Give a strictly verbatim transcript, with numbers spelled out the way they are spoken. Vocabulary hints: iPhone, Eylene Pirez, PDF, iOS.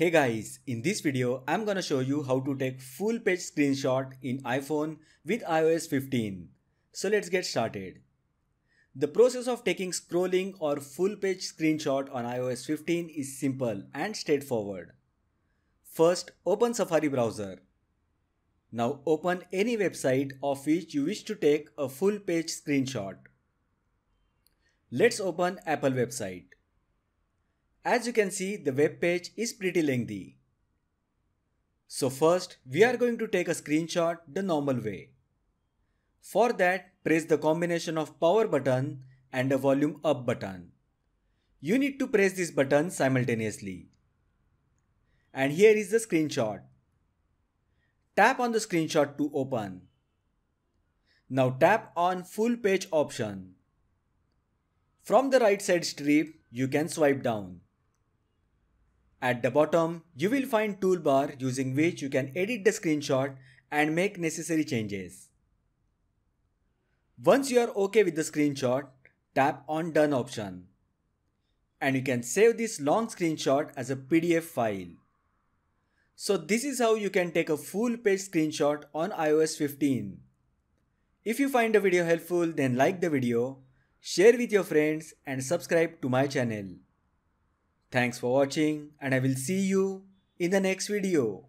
Hey guys, in this video, I'm gonna show you how to take full page screenshot in iPhone with i O S fifteen. So let's get started. The process of taking scrolling or full page screenshot on i O S fifteen is simple and straightforward. First, open Safari browser. Now open any website of which you wish to take a full page screenshot. Let's open Apple website. As you can see, the web page is pretty lengthy. So first, we are going to take a screenshot the normal way. For that, press the combination of power button and the volume up button. You need to press this button simultaneously. And here is the screenshot. Tap on the screenshot to open. Now tap on full page option. From the right side strip, you can swipe down. At the bottom, you will find toolbar using which you can edit the screenshot and make necessary changes. Once you are okay with the screenshot, tap on Done option. And you can save this long screenshot as a P D F file. So this is how you can take a full page screenshot on i O S fifteen. If you find the video helpful, then like the video, share with your friends and subscribe to my channel. Thanks for watching and I will see you in the next video.